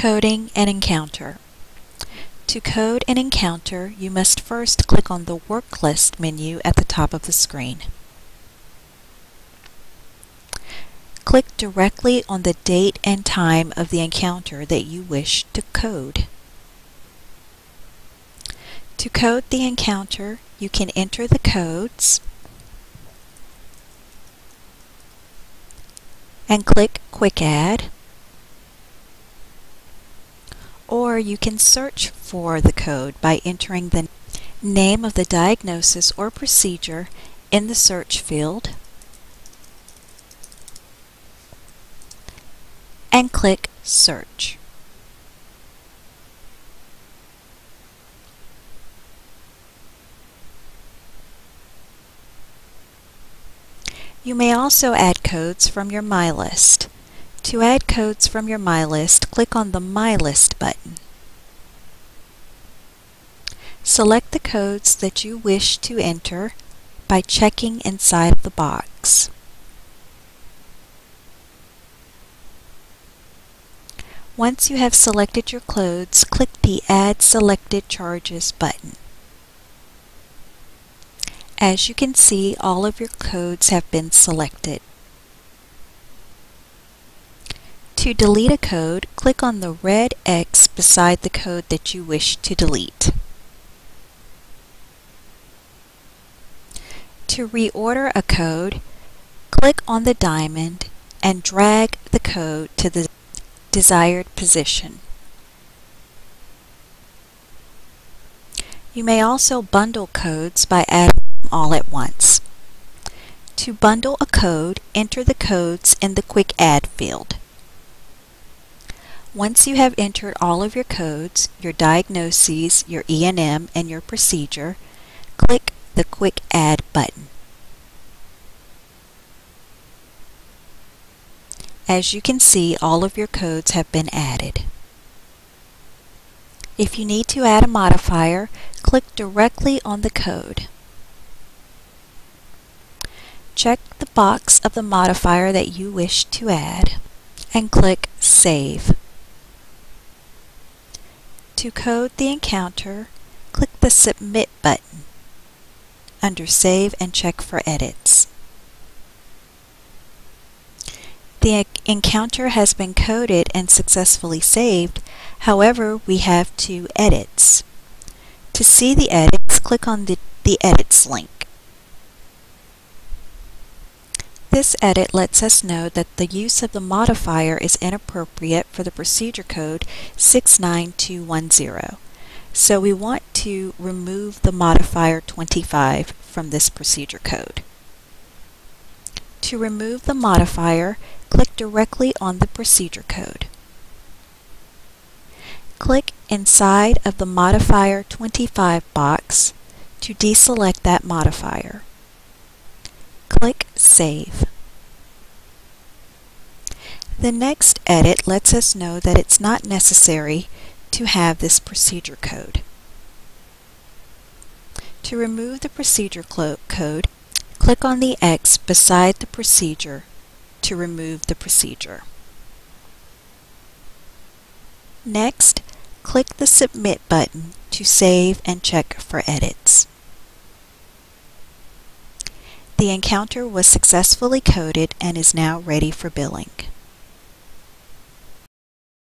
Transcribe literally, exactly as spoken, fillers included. Coding and Encounter. To code an encounter, you must first click on the Work List menu at the top of the screen. Click directly on the date and time of the encounter that you wish to code. To code the encounter, you can enter the codes and click Quick Add, or you can search for the code by entering the name of the diagnosis or procedure in the search field and click Search. You may also add codes from your My List. To add codes from your My List, click on the My List button. Select the codes that you wish to enter by checking inside the box. Once you have selected your codes, click the Add Selected Charges button. As you can see, all of your codes have been selected. To delete a code, click on the red X beside the code that you wish to delete. To reorder a code, click on the diamond and drag the code to the desired position. You may also bundle codes by adding all at once. To bundle a code, enter the codes in the Quick Add field. Once you have entered all of your codes, your diagnoses, your E and M, and your procedure, click the Quick Add button. As you can see, all of your codes have been added. If you need to add a modifier, click directly on the code. Check the box of the modifier that you wish to add and click Save. To code the encounter, click the Submit button under Save and check for edits. The encounter has been coded and successfully saved, however, we have two edits. To see the edits, click on the, the Edits link. This edit lets us know that the use of the modifier is inappropriate for the procedure code six nine two one zero. So we want to remove the modifier twenty-five from this procedure code. To remove the modifier, click directly on the procedure code. Click inside of the modifier twenty-five box to deselect that modifier. Click Save. The next edit lets us know that it's not necessary to have this procedure code. To remove the procedure code, click on the X beside the procedure to remove the procedure. Next, click the Submit button to save and check for edits. The encounter was successfully coded and is now ready for billing.